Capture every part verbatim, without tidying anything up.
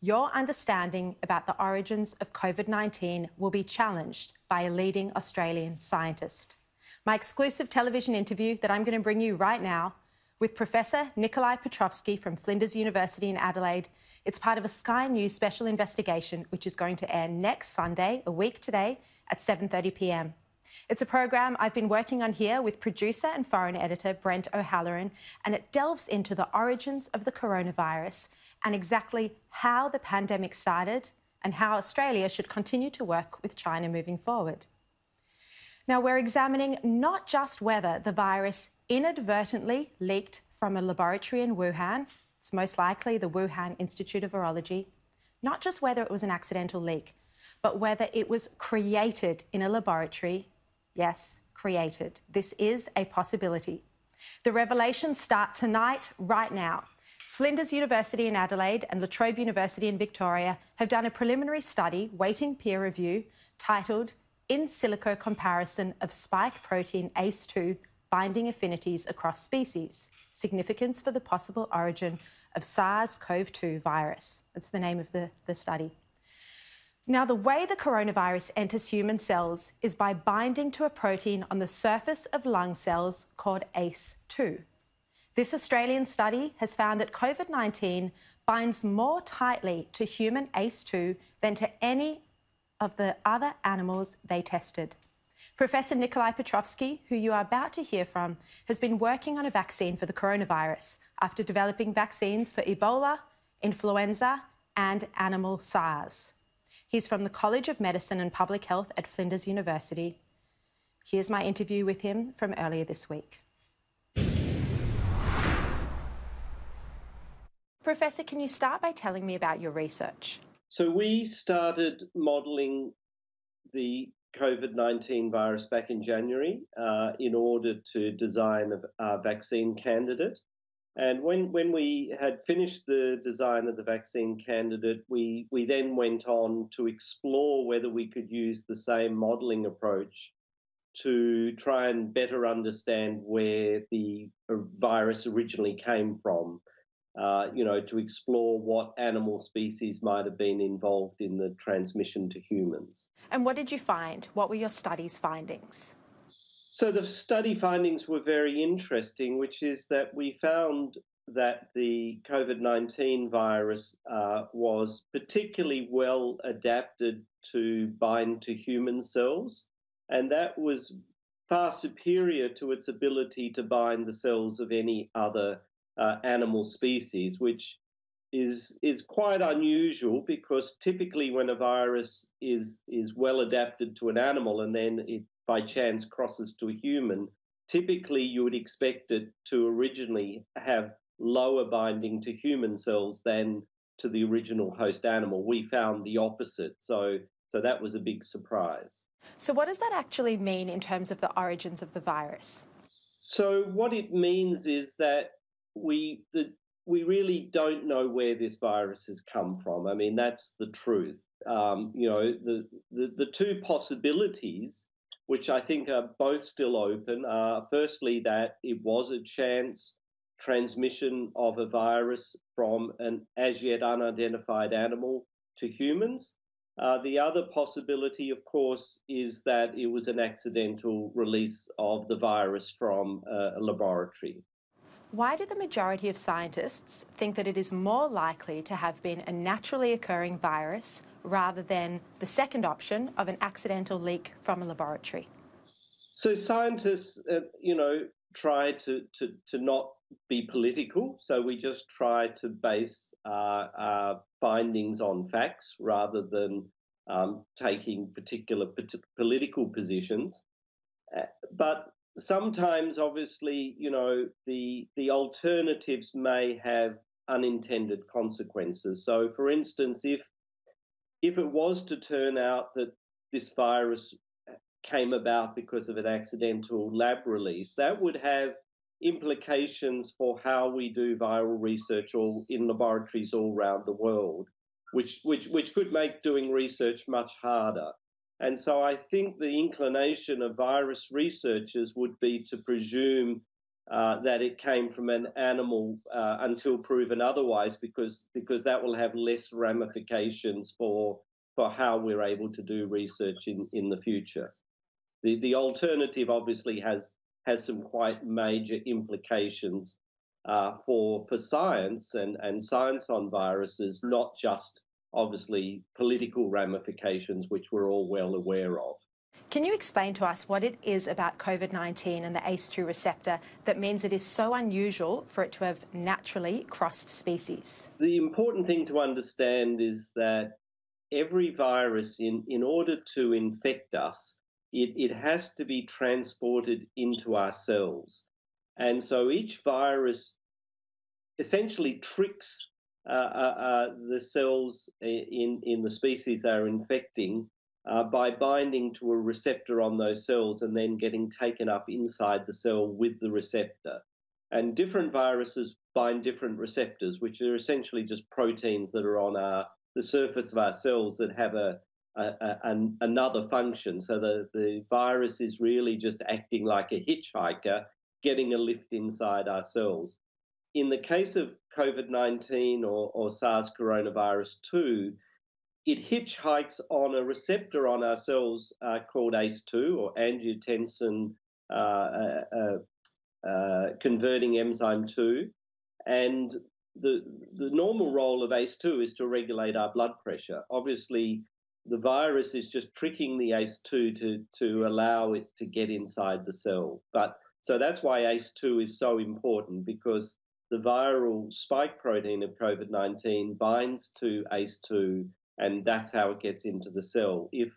Your understanding about the origins of COVID nineteen will be challenged by a leading Australian scientist. My exclusive television interview that I'm going to bring you right now with Professor Nikolai Petrovsky from Flinders University in Adelaide. It's part of a Sky News special investigation which is going to air next Sunday, a week today, at seven thirty p m. It's a program I've been working on here with producer and foreign editor Brent O'Halloran, and it delves into the origins of the coronavirus and exactly how the pandemic started and how Australia should continue to work with China moving forward. Now, we're examining not just whether the virus inadvertently leaked from a laboratory in Wuhan, it's most likely the Wuhan Institute of Virology, not just whether it was an accidental leak, but whether it was created in a laboratory. Yes, created. This is a possibility. The revelations start tonight, right now. Flinders University in Adelaide and La Trobe University in Victoria have done a preliminary study, waiting peer review, titled In Silico Comparison of Spike Protein A C E two Binding Affinities Across Species, Significance for the Possible Origin of SARS CoV two Virus. That's the name of the, the study. Now, the way the coronavirus enters human cells is by binding to a protein on the surface of lung cells called A C E two. This Australian study has found that COVID nineteen binds more tightly to human A C E two than to any of the other animals they tested. Professor Nikolai Petrovsky, who you are about to hear from, has been working on a vaccine for the coronavirus after developing vaccines for Ebola, influenza, and animal SARS. He's from the College of Medicine and Public Health at Flinders University. Here's my interview with him from earlier this week. Professor, can you start by telling me about your research? So we started modelling the COVID nineteen virus back in January uh, in order to design a, a vaccine candidate. And when, when we had finished the design of the vaccine candidate, we, we then went on to explore whether we could use the same modelling approach to try and better understand where the virus originally came from, uh, you know, to explore what animal species might have been involved in the transmission to humans. And what did you find? What were your study's findings? So the study findings were very interesting, which is that we found that the COVID nineteen virus uh, was particularly well adapted to bind to human cells, and that was far superior to its ability to bind the cells of any other uh, animal species, which is is quite unusual, because typically when a virus is is well adapted to an animal and then it by chance crosses to a human, typically you would expect it to originally have lower binding to human cells than to the original host animal. We found the opposite, so, so that was a big surprise. So what does that actually mean in terms of the origins of the virus? So what it means is that we, the, we really don't know where this virus has come from. I mean, that's the truth. Um, you know, the, the, the two possibilities, which I think are both still open, are firstly that it was a chance transmission of a virus from an as yet unidentified animal to humans. Uh, the other possibility, of course, is that it was an accidental release of the virus from a laboratory. Why do the majority of scientists think that it is more likely to have been a naturally occurring virus rather than the second option of an accidental leak from a laboratory? So scientists, uh, you know, try to, to, to not be political. So we just try to base our, our findings on facts rather than um, taking particular political positions. Uh, but sometimes, obviously, you know, the, the alternatives may have unintended consequences. So, for instance, if If it was to turn out that this virus came about because of an accidental lab release, that would have implications for how we do viral research all in laboratories all around the world, which, which, which could make doing research much harder. And so I think the inclination of virus researchers would be to presume uh, that it came from an animal uh, until proven otherwise, because because that will have less ramifications for for how we're able to do research in, in the future. The the alternative obviously has has some quite major implications uh, for for science and, and science on viruses, not just obviously political ramifications, which we're all well aware of. Can you explain to us what it is about COVID nineteen and the A C E two receptor that means it is so unusual for it to have naturally crossed species? The important thing to understand is that every virus, in, in order to infect us, it, it has to be transported into our cells. And so each virus essentially tricks uh, uh, uh, the cells in, in the species they are infecting Uh, by binding to a receptor on those cells and then getting taken up inside the cell with the receptor. And different viruses bind different receptors, which are essentially just proteins that are on our, the surface of our cells that have a, a, a an, another function. So the, the virus is really just acting like a hitchhiker, getting a lift inside our cells. In the case of COVID nineteen or, or SARS coronavirus two, it hitchhikes on a receptor on our cells uh, called A C E two, or angiotensin uh, uh, uh, converting enzyme two. And the, the normal role of A C E two is to regulate our blood pressure. Obviously, the virus is just tricking the A C E two to, to allow it to get inside the cell. But so that's why A C E two is so important, because the viral spike protein of COVID nineteen binds to A C E two, and that's how it gets into the cell. If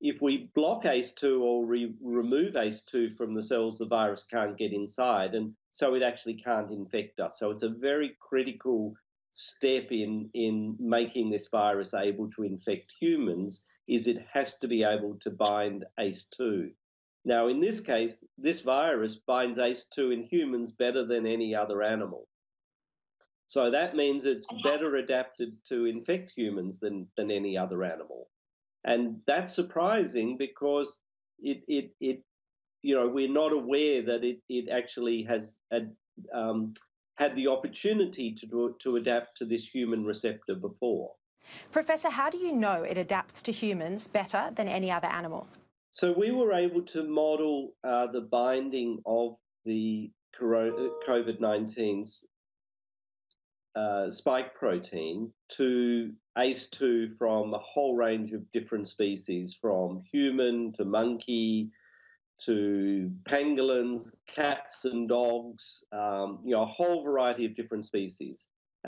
if we block A C E two or re remove A C E two from the cells, the virus can't get inside, and so it actually can't infect us. So it's a very critical step in, in making this virus able to infect humans, is it has to be able to bind A C E two. Now, in this case, this virus binds A C E two in humans better than any other animal. So that means it's better adapted to infect humans than, than any other animal. And that's surprising, because it, it, it you know, we're not aware that it, it actually has ad, um, had the opportunity to, do, to adapt to this human receptor before. Professor, how do you know it adapts to humans better than any other animal? So we were able to model uh, the binding of the COVID nineteen's Uh, spike protein to A C E two from a whole range of different species, from human to monkey to pangolins, cats and dogs, um, you know, a whole variety of different species.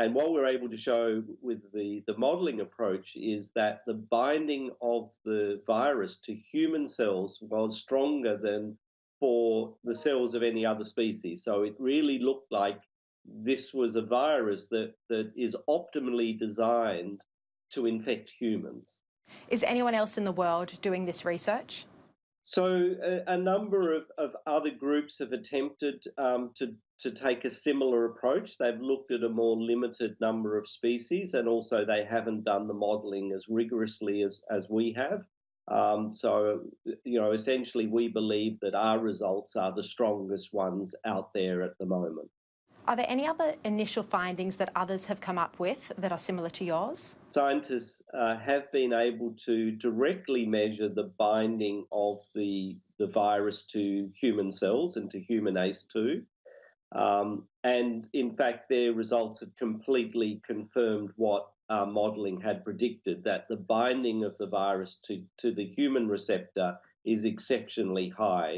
And what we're able to show with the, the modelling approach is that the binding of the virus to human cells was stronger than for the cells of any other species. So it really looked like this was a virus that, that is optimally designed to infect humans. Is anyone else in the world doing this research? So a, a number of, of other groups have attempted um, to, to take a similar approach. They've looked at a more limited number of species, and also they haven't done the modelling as rigorously as, as we have. Um, so, you know, essentially we believe that our results are the strongest ones out there at the moment. Are there any other initial findings that others have come up with that are similar to yours? Scientists uh, have been able to directly measure the binding of the, the virus to human cells and to human A C E two. Um, and in fact, their results have completely confirmed what our modelling had predicted, that the binding of the virus to, to the human receptor is exceptionally high,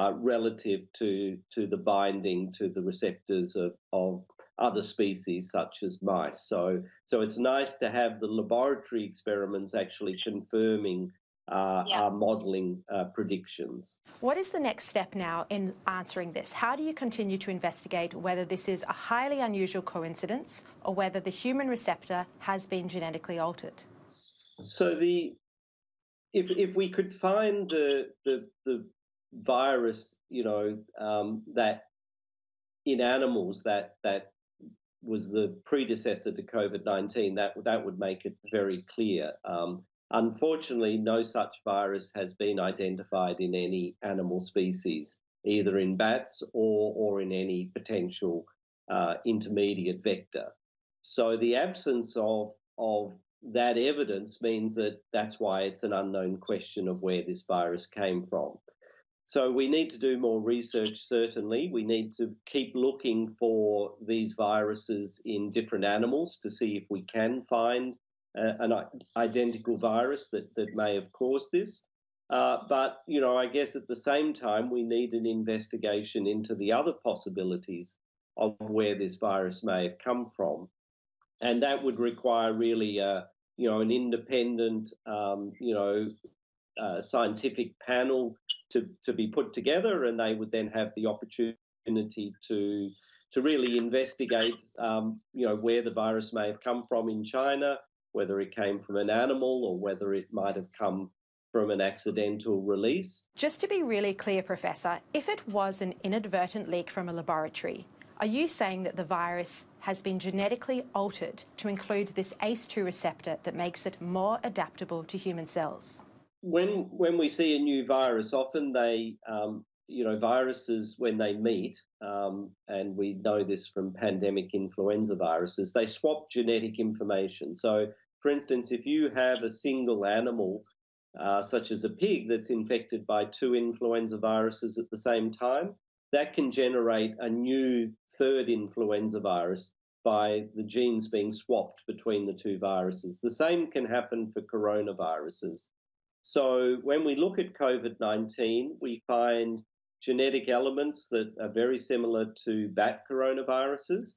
Uh, relative to, to the binding to the receptors of, of other species such as mice. So, so it's nice to have the laboratory experiments actually confirming uh, yeah. our modelling uh, predictions. What is the next step now in answering this? How do you continue to investigate whether this is a highly unusual coincidence or whether the human receptor has been genetically altered? So the if, if we could find the, the, the virus, you know, um, that in animals that that was the predecessor to COVID nineteen, that that would make it very clear. Um, unfortunately, no such virus has been identified in any animal species. either in bats or, or in any potential uh, intermediate vector. So the absence of, of that evidence means that that's why it's an unknown question of where this virus came from. So we need to do more research, certainly. We need to keep looking for these viruses in different animals to see if we can find uh, an identical virus that, that may have caused this. Uh, but, you know, I guess at the same time, we need an investigation into the other possibilities of where this virus may have come from. And that would require really, uh, you know, an independent, um, you know, uh, scientific panel to, to be put together, and they would then have the opportunity to, to really investigate, um, you know, where the virus may have come from in China, whether it came from an animal or whether it might have come from an accidental release. Just to be really clear, Professor, if it was an inadvertent leak from a laboratory, are you saying that the virus has been genetically altered to include this A C E two receptor that makes it more adaptable to human cells? When when we see a new virus, often they, um, you know, viruses, when they meet, um, and we know this from pandemic influenza viruses, they swap genetic information. So, for instance, if you have a single animal, Uh, such as a pig, that's infected by two influenza viruses at the same time, that can generate a new third influenza virus by the genes being swapped between the two viruses. The same can happen for coronaviruses. So when we look at COVID nineteen, we find genetic elements that are very similar to bat coronaviruses.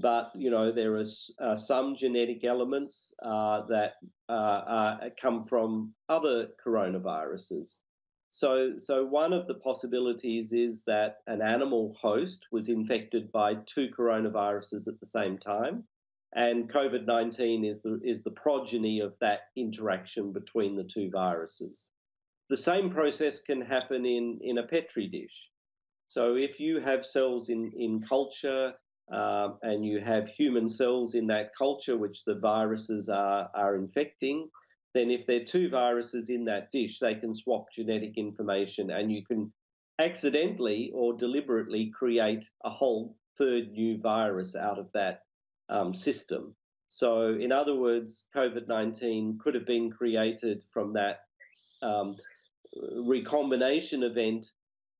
But, you know, there are uh, some genetic elements uh, that uh, uh, come from other coronaviruses. So, so one of the possibilities is that an animal host was infected by two coronaviruses at the same time, and COVID nineteen is the, is the progeny of that interaction between the two viruses. The same process can happen in, in a Petri dish. So if you have cells in, in culture, Uh, and you have human cells in that culture which the viruses are, are infecting, then if there are two viruses in that dish, they can swap genetic information, and you can accidentally or deliberately create a whole third new virus out of that um, system. So in other words, COVID nineteen could have been created from that um, recombination event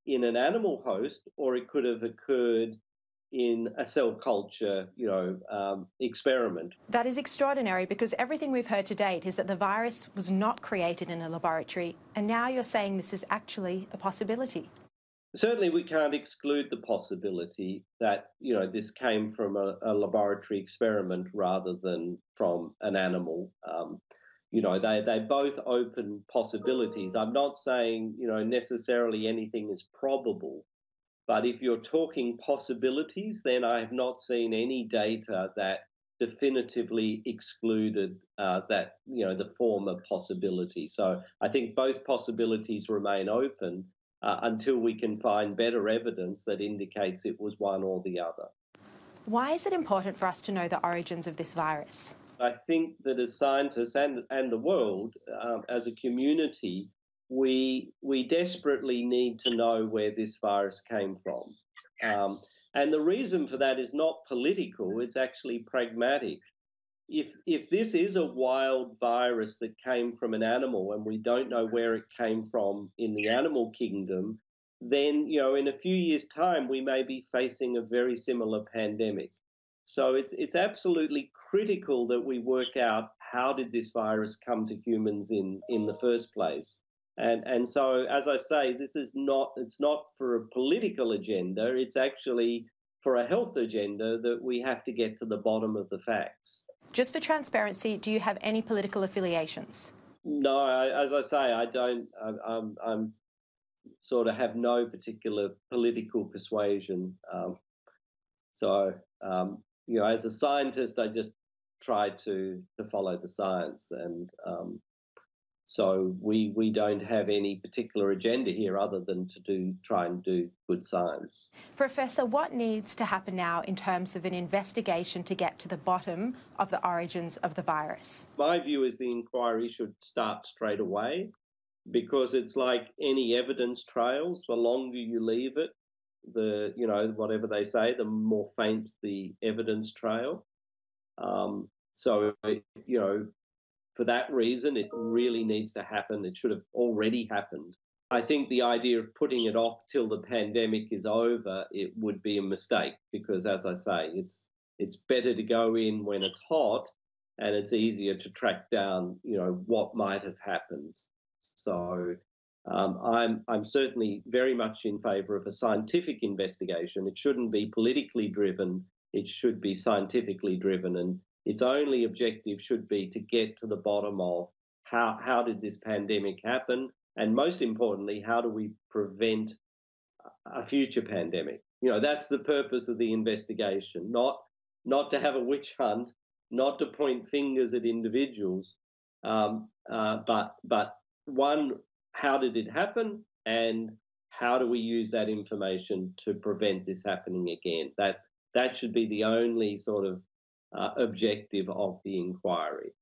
in an animal host, or it could have occurred in a cell culture, you know, um, experiment. That is extraordinary, because everything we've heard to date is that the virus was not created in a laboratory, and now you're saying this is actually a possibility. Certainly we can't exclude the possibility that, you know, this came from a, a laboratory experiment rather than from an animal. Um, you know, they, they both open possibilities. I'm not saying, you know, necessarily anything is probable. But if you're talking possibilities, then I have not seen any data that definitively excluded uh, that, you know, the former possibility. So I think both possibilities remain open uh, until we can find better evidence that indicates it was one or the other. Why is it important for us to know the origins of this virus? I think that as scientists and, and the world, um, as a community, We, we desperately need to know where this virus came from. Um, and the reason for that is not political, it's actually pragmatic. If, if this is a wild virus that came from an animal and we don't know where it came from in the animal kingdom, then, you know, in a few years' time, we may be facing a very similar pandemic. So it's, it's absolutely critical that we work out how did this virus come to humans in, in the first place. And, and so, as I say, this is not, it's not for a political agenda, it's actually for a health agenda that we have to get to the bottom of the facts. Just for transparency, do you have any political affiliations? No, I, as I say, I don't, I, I'm, I'm sort of have no particular political persuasion. Um, so, um, you know, as a scientist, I just try to, to follow the science, and um, So we, we don't have any particular agenda here other than to do try and do good science. Professor, what needs to happen now in terms of an investigation to get to the bottom of the origins of the virus? My view is the inquiry should start straight away. because it's like any evidence trails. The longer you leave it, the, you know, whatever they say, the more faint the evidence trail. Um, so, it, you know, for that reason, it really needs to happen. It should have already happened. I think the idea of putting it off till the pandemic is over, it would be a mistake because, as I say, it's it's better to go in when it's hot and it's easier to track down, you know, what might have happened. So um, I'm I'm certainly very much in favour of a scientific investigation. It shouldn't be politically driven. It should be scientifically driven, and its only objective should be to get to the bottom of how how did this pandemic happen. And most importantly, how do we prevent a future pandemic? You know, that's the purpose of the investigation, not not to have a witch hunt, not to point fingers at individuals, um, uh, but, but one, how did it happen? And how do we use that information to prevent this happening again? That, that should be the only sort of uh, objective of the inquiry.